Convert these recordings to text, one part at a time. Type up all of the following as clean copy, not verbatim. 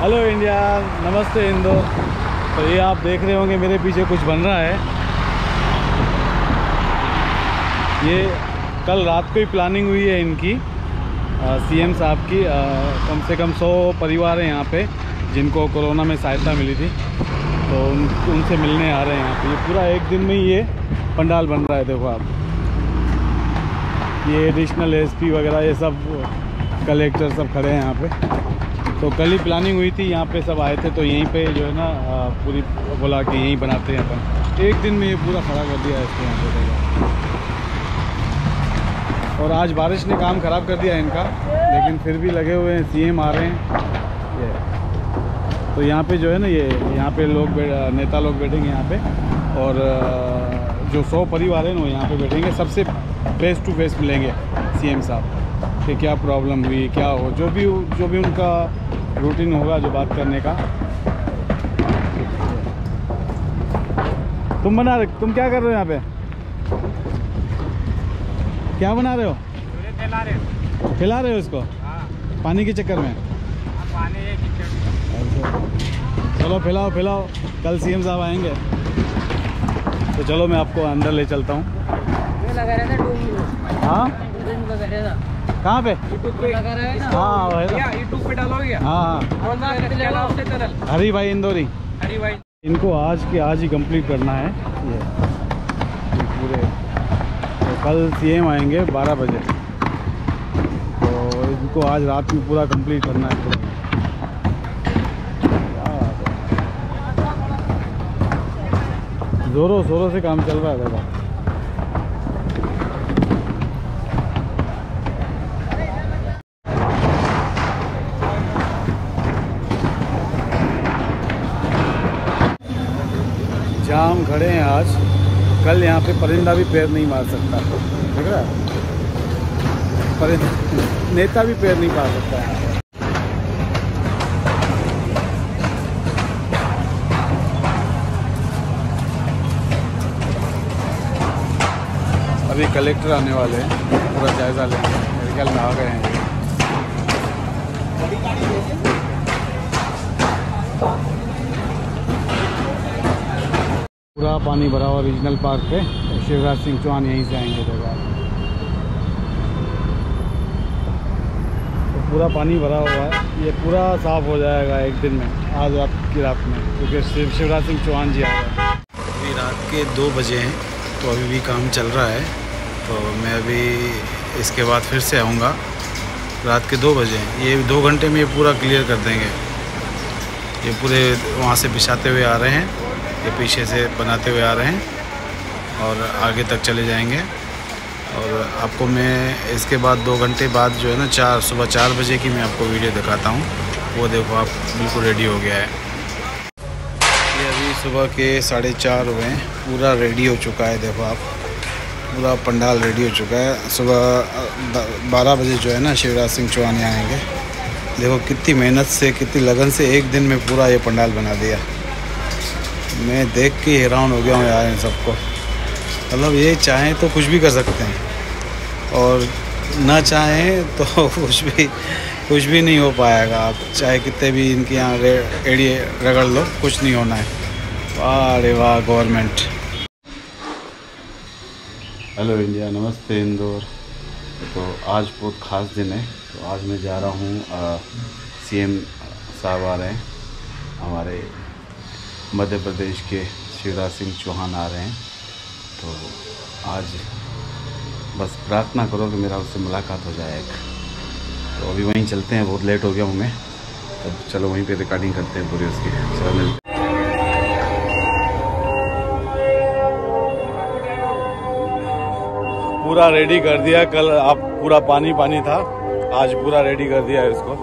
Hello India, नमस्ते इंदो। तो ये आप देख रहे होंगे मेरे पीछे कुछ बन रहा है। ये कल रात को ही प्लानिंग हुई है इनकी, सीएम साहब की। कम से कम 100 परिवार हैं यहाँ पे जिनको कोरोना में सहायता मिली थी, तो उनसे मिलने आ रहे हैं यहाँ पे। ये पूरा एक दिन में ही ये पंडाल बन रहा है। देखो आप, ये एडिशनल एसपी वगैरह, ये सब कलेक्टर सब खड़े हैं यहाँ पे। तो कल ही प्लानिंग हुई थी, यहाँ पे सब आए थे, तो यहीं पे जो है ना पूरी बोला कि यहीं बनाते हैं अपन। एक दिन में ये पूरा खड़ा कर दिया है इसके यहाँ पे। और आज बारिश ने काम ख़राब कर दिया है इनका, लेकिन फिर भी लगे हुए हैं। सीएम आ रहे हैं ये, तो यहाँ पे जो है ना ये यहाँ पे लोग नेता लोग बैठेंगे यहाँ पे, और जो 100 परिवार हैं वो यहाँ पे बैठेंगे। सबसे फेस टू फेस मिलेंगे सीएम साहब कि क्या प्रॉब्लम हुई, क्या हो, जो भी उनका रूटीन होगा, जो बात करने का। तुम क्या कर रहे हो यहाँ पे? क्या बना रहे हो? फैला रहे हो इसको पानी के चक्कर में? चलो फैलाओ। कल सीएम साहब आएंगे, तो चलो मैं आपको अंदर ले चलता हूँ। हाँ, कहाँ पे? यूट्यूब पे डालो। हाँ, हरी भाई इंदोरी। इनको आज ही कंप्लीट करना है ये पूरे। तो कल सीएम आएंगे 12 बजे, तो इनको आज रात में पूरा कंप्लीट करना है पूरा। जोरों शोरों से काम चल रहा है दादा। जाम खड़े हैं आज। कल यहाँ पे परिंदा भी पैर नहीं मार सकता, देख रहा है? परिंदा, नेता भी पैर नहीं मार सकता है। अभी कलेक्टर आने वाले हैं, पूरा जायजा लेंगे। मेरे ख्याल में आ गए हैं। पूरा पानी भरा हुआ रीजनल पार्क पे। शिवराज सिंह चौहान यहीं से आएंगे जगह। तो पूरा पानी भरा हुआ है, ये पूरा साफ हो जाएगा एक दिन में, आज रात की रात में, क्योंकि शिवराज सिंह चौहान जी आ रहे हैं। अभी रात के 2 बजे हैं, तो अभी भी काम चल रहा है। तो मैं अभी इसके बाद फिर से आऊँगा रात के 2 बजे। ये 2 घंटे में ये पूरा क्लियर कर देंगे। ये पूरे वहाँ से बिछाते हुए आ रहे हैं, ये पीछे से बनाते हुए आ रहे हैं और आगे तक चले जाएंगे। और आपको मैं इसके बाद 2 घंटे बाद जो है ना सुबह 4 बजे की मैं आपको वीडियो दिखाता हूँ। वो देखो आप, बिल्कुल रेडी हो गया है। ये अभी सुबह के 4:30 हुए हैं, पूरा रेडी हो चुका है। देखो आप, पूरा पंडाल रेडी हो चुका है। सुबह 12 बजे जो है ना शिवराज सिंह चौहान आएँगे। देखो कितनी मेहनत से, कितनी लगन से एक दिन में पूरा ये पंडाल बना दिया। मैं देख के हैरान हो गया हूँ यार इन सबको। मतलब ये चाहें तो कुछ भी कर सकते हैं, और ना चाहें तो कुछ भी नहीं हो पाएगा। आप चाहे कितने भी इनके यहाँ एड़िए रगड़ लो, कुछ नहीं होना है। वाह रे वाह गवर्नमेंट। हेलो इंडिया, नमस्ते इंदौर। तो आज बहुत ख़ास दिन है। तो आज मैं जा रहा हूँ, सीएम साहब आ रहे हैं, हमारे मध्य प्रदेश के शिवराज सिंह चौहान आ रहे हैं। तो आज बस प्रार्थना करो कि मेरा उससे मुलाकात हो जाए एक। तो अभी वहीं चलते हैं, बहुत लेट हो गया हूँ मैं। तो चलो वहीं पे रिकॉर्डिंग करते हैं पूरी उसकी। चलो मिलते हैं। पूरा रेडी कर दिया। कल आप पूरा पानी था, आज पूरा रेडी कर दिया है इसको।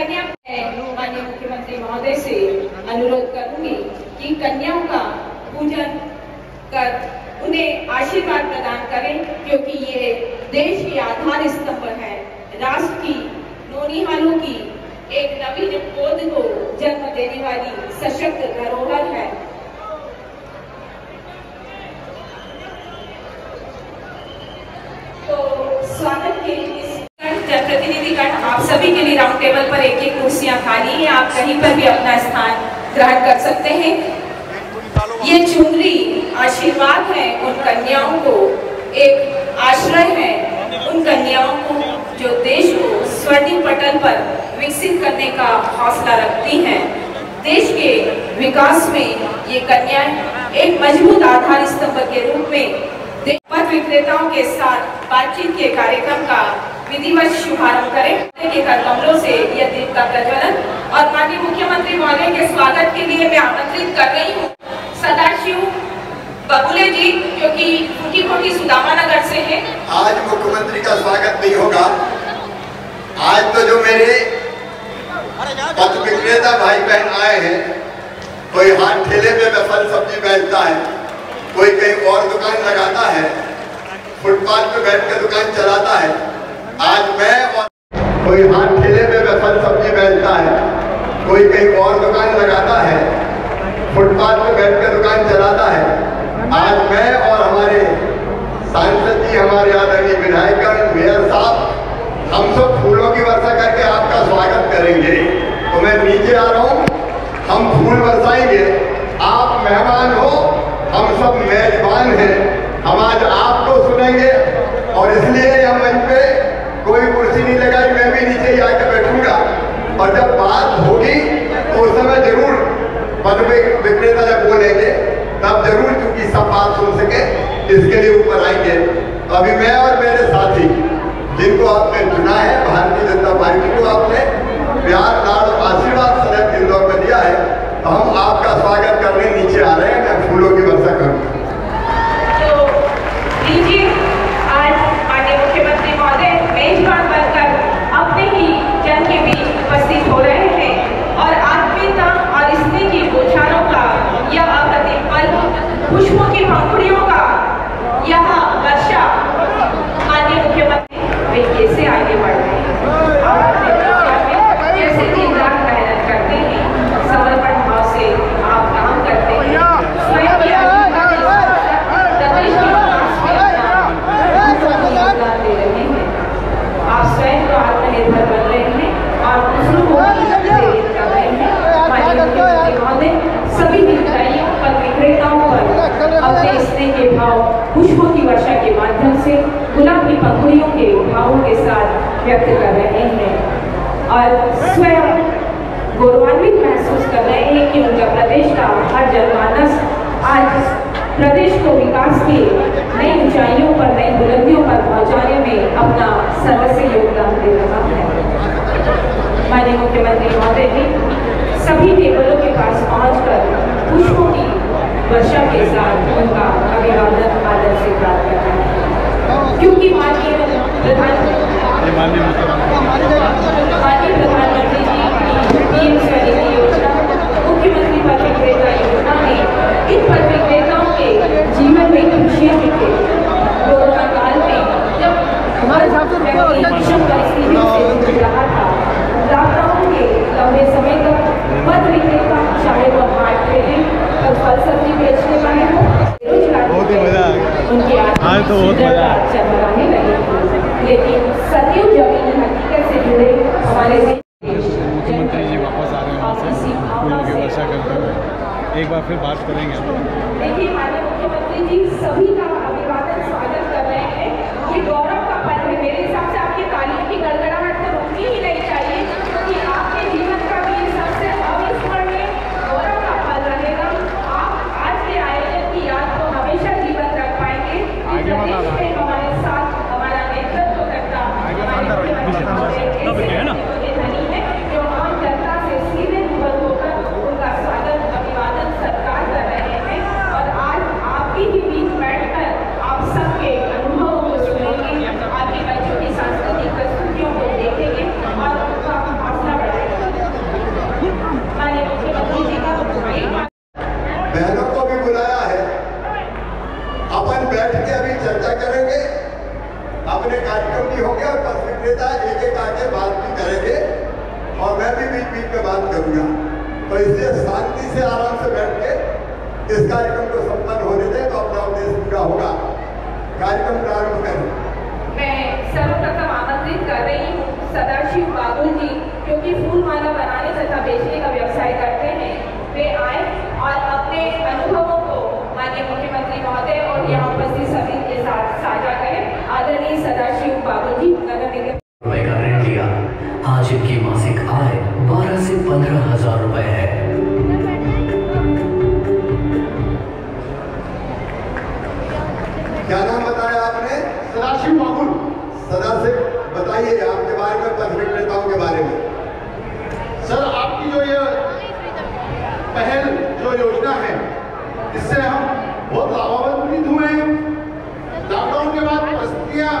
कन्या माननीय मुख्यमंत्री महोदय से अनुरोध करूंगी कि कन्याओं का पूजन कर उन्हें आशीर्वाद प्रदान करें, क्योंकि ये देश की आधार स्तंभ है, राष्ट्र की नौनिहालों की एक नवीन पौध को जन्म देने वाली सशक्त धरोहर है। तो स्वागत के इस प्रतिनिधिगण, आप सभी के लिए राउंड टेबल पर एक एक कुर्सियां खाली हैं, आप कहीं पर भी अपना स्थान ग्रहण कर सकते हैं। ये चुनरी आशीर्वाद है उन कन्याओं को, एक आश्रय है उन कन्याओं को जो देश को स्वर्णिम पटल पर विकसित करने का हौसला रखती हैं। देश के विकास में ये कन्याएं एक मजबूत आधार स्तंभ के रूप में पथ विक्रेताओं के साथ बातचीत के कार्यक्रम का विधिवत शुभारंभ करें। के कमलों से यह दीप का प्रज्वलन और माननीय मुख्यमंत्री महोदय के स्वागत के लिए मैं आमंत्रित कर रही हूँ सदाशिव बगुले जी, जो की टूटी-फूटी सुदामा नगर से है। आज मुख्यमंत्री का स्वागत नहीं होगा, आज तो जो मेरे पथ विक्रेता भाई बहन आए हैं, कोई हाथ ठेले पे फल सब्जी बेचता है, कोई कहीं और दुकान लगाता है, फुटपाथ पे बैठ कर दुकान चलाता है। आज मैं और कोई हाथ ठेले पे फल सब्जी बेचता है, कोई कहीं और दुकान लगाता है, फुटपाथ पे बैठ कर दुकान चलाता है। आज मैं और हमारे सांसद जी, हमारे आदरणीय विधायक मेयर साहब, हम सब फूलों की वर्षा करके आपका स्वागत करेंगे। तो मैं नीचे आ रहा हूँ, हम फूल बरसाएंगे, आप मेहमान हो, हम सब मेजबान हैं, हम आज आपको सुनेंगे। और इसलिए हम मंच पे कोई कुर्सी नहीं लगाई, मैं भी नीचे ही आकर बैठूंगा और जब बात होगी तो उस समय जरूर पद विक्रेता जब बोलेंगे तब जरूर, क्योंकि सब बात सुन सके इसके लिए ऊपर आएंगे। अभी मैं और मेरे साथी जिनको आपने चुना है, भारतीय जनता पार्टी को आपने प्यार, लाड़, आशीर्वाद सदैव इंदौर में दिया है, तो हम आपका स्वागत करने नीचे आ रहे हैं। मैं फूलों की वर्षा करूँगा। खुशबू की पंखुड़ियों का यह वर्षा माननीय मुख्यमंत्री वे कैसे आगे बढ़ रहे हैं और अपने प्रक्रिया में कैसे दिन रात मेहनत करते हैं, समर्पण भाव से आप काम करते हैं, स्वयं के अभिमान के साथ प्रदेश के विकास में अपना योगदान दे रहे हैं। आप स्वयं को आत्मनिर्भर बन रहे हैं और दूसरों को प्रेरित कर रहे हैं। माननीय मुख्यमंत्री महोदय, सभी हितग्राहियों पर, विक्रेताओं पर अपने स्नेह के भाव खुशबू की वर्षा के माध्यम से गुलाब की पंखुड़ियों के भावों के साथ व्यक्त कर रहे हैं और स्वयं गौरवान्वित महसूस कर रहे हैं कि उनका प्रदेश का हर जनमानस आज प्रदेश को विकास की नई ऊंचाइयों पर, नई बुलंदियों पर पहुंचाने में अपना सर्वस्व योगदान दे रहा है। माननीय मुख्यमंत्री महोदय ने सभी टेबलों के पास पहुंचकर पुष्पों की वर्षा के साथ उनका अभिवादन आदर से प्राप्त करना है, क्योंकि माननीय प्रधानमंत्री जी की पीएम स्वनिधि योजना, मुख्यमंत्री पथ विक्रेता योजना में इन पथ विक्रेताओं के जीवन में खुशियाँ मिले। कोरोना काल में जब हर व्यक्ति विषम परिस्थितियों से गुजर रहा था, लॉकडाउन के लंबे समय तक पथ विक्रेता, चाहे वो हाट ठेले और फल सब्जी बेचने वाले हो, उनके चरमराने लगे। लेकिन सदैव जमीनी हकीकत से जुड़े हमारे मुख्यमंत्री जी वापस आ रहे हैं, उनकी वर्षा करते हुए एक बार फिर बात करेंगे। देखिए माननीय मुख्यमंत्री जी सभी का अभिवादन स्वागत कर रहे हैं, ये गौरव का पल है। मेरे हिसाब से आपकी तालियों की गड़गड़ाहट तो रुकनी ही नहीं चाहिए, क्योंकि आपके जीवन का बीच बीच में बात करूंगा, तो इसलिए शांति से आराम से बैठ के इस कार्यक्रम को संपन्न होने दें तो अपना उद्देश्य पूरा होगा। कार्यक्रम प्रारंभ करें। मैं सर्वप्रथम आमंत्रित कर रही हूँ सदाशिव बागुल जी, क्योंकि फूल माला बनाने तथा बेचने का व्यवसाय करते हैं। वे आए और अपने अनुभवों को माननीय मुख्यमंत्री महोदय और यहाँ उपस्थित सभी के साथ साझा करें। आदरणीय सदाशिव बागुल जी का ऋण लिया, आज इनकी मासिक आय 12 से 15 हजार रुपए है। क्या नाम बताया आपने? सदाशिव बागुल। सदाशिव, बताइए आपके बारे में, पथ विक्रेताओं के बारे में। सर, आपकी जो ये पहल जो योजना है, इससे हम बहुत लाभान्वित हुए हैं। लॉकडाउन के बाद परिस्थितियाँ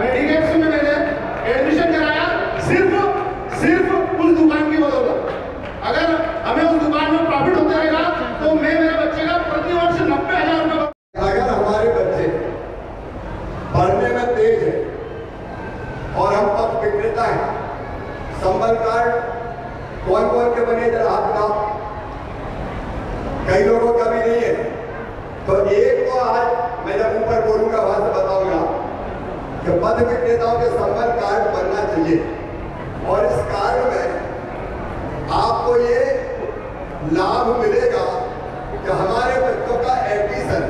मेडिकेट्स में मैंने एडमिशन कराया सिर्फ उस दुकान की बदौलत। अगर हमें उस दुकान में प्रॉफिट होता रहेगा तो मैं मेरे बच्चे का प्रति वर्ष 90 हजार रुपये। अगर हमारे बच्चे पढ़ने में तेज है और हम पथ विक्रेता है, संबल कार्ड कौन कौन के बने जरा हाथ का, कई लोगों का भी नहीं है, तो एक को आज मैं जब ऊपर बोलूंगा वहां से बताऊंगा कि पथ विक्रेताओं के संबल कार्ड बनना चाहिए और इस कार्ड में आपको ये लाभ मिलेगा कि हमारे बच्चों का एडमिशन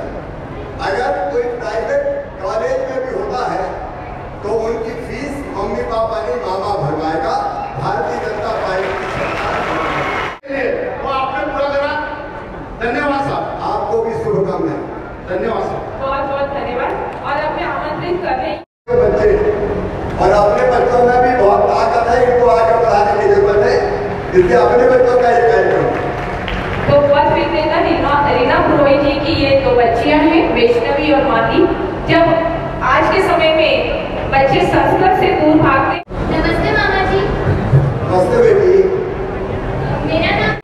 अगर कोई प्राइवेट कॉलेज में भी होता है तो उनकी फीस मम्मी पापा नहीं, मामा भरवाएगा। भारतीय जनता पार्टी की सरकार वो आपने पूरा करा। धन्यवाद साहब, आपको भी शुभकामनाएं। धन्यवाद साहब, बहुत बहुत धन्यवाद। और अपने आमंत्रित कर रहे हैं बच्चे, और अपने बच्चों में भी बहुत ताकत है, इनको आगे बढ़ाने की जरूरत है, इसलिए अपने बच्चों का एक कार्यक्रम। तो पथ विक्रेता रीना पुरोहित जी की ये 2 बच्चियां हैं, वैष्णवी और माही। जब आज के समय में बच्चे संस्कृत से दूर भागते। नमस्ते मामा जी। नमस्ते बेटी। मेरा नाम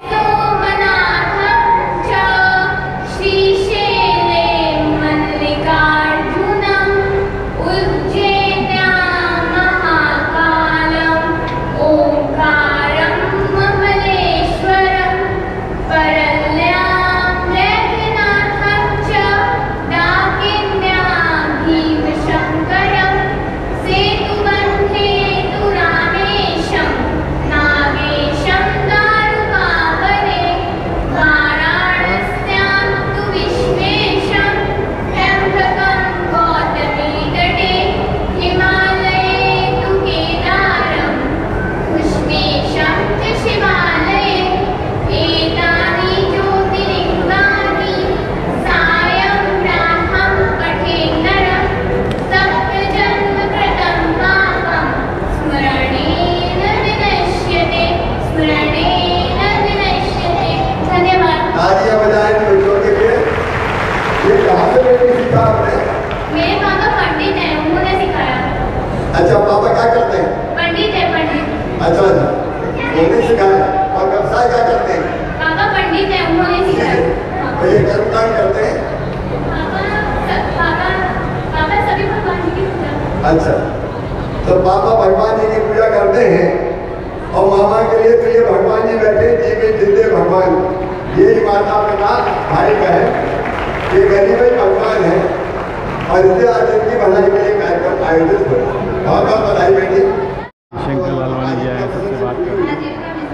शंकर लालवानी जी आए, सबसे बात कर रहे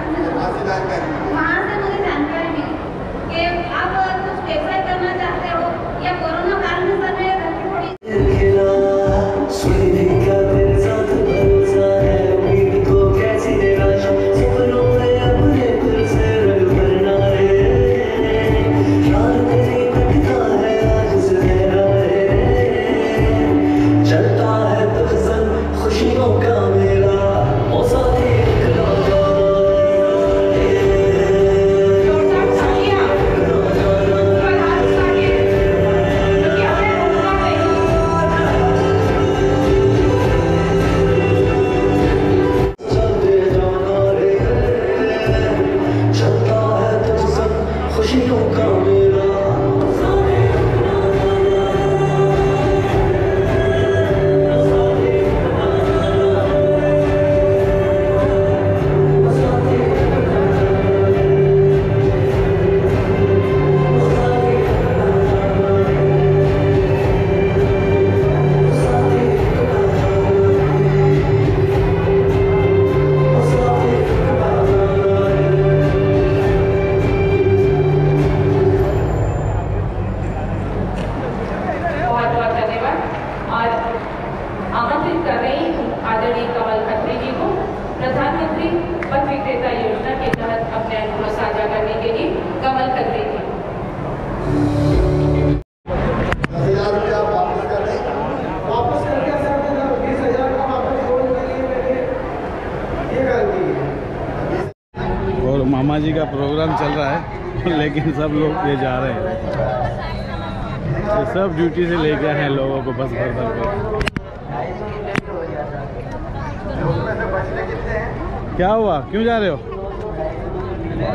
हैं। वहाँ से मुझे जानकारी मिली कि आप कुछ व्यवसाय करना चाहते हो या कोरोना काल में सर मेरे घर की थोड़ी खुशियों का मेला, ओ साथी एक लौटा मामा जी का प्रोग्राम चल रहा है, लेकिन सब लोग ये जा रहे हैं, तो सब ड्यूटी से लेके आए हैं लोगों को बस भर पर। क्या हुआ, क्यों जा रहे हो?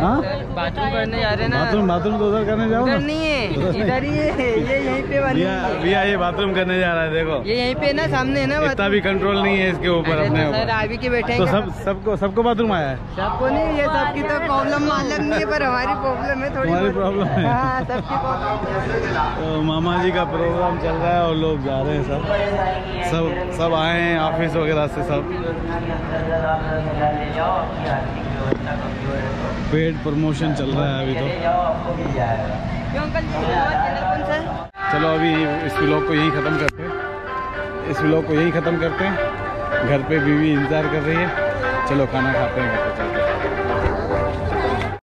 हाँ, बाथरूम करने जा रहे हैं ना। बाथरूम तो उधर करने जाओ ना। नहीं है, इधर ही है, ये यहीं पे वाली भैया ये बाथरूम करने जा रहा है। देखो ये यहीं पे ना, सामने है ना। इतना भी कंट्रोल नहीं है इसके ऊपर अपने ऊपर। आवी के बैठे तो सबको बाथरूम आया है। सबको नहीं, ये सबकी तो प्रॉब्लम मालूम नहीं है, पर हमारी प्रॉब्लम है थोड़ी। हमारी प्रॉब्लम है, सबकी प्रॉब्लम। तो मामा जी का प्रोग्राम चल रहा है और लोग जा रहे हैं, सब आए हैं ऑफिस वगैरह से सब। पेड प्रमोशन चल रहा है अभी तो। चलो अभी इस व्लॉग को यहीं ख़त्म करते हैं, घर पे बीवी इंतज़ार कर रही है। चलो खाना खाते हैं, घर पे चलते हैं।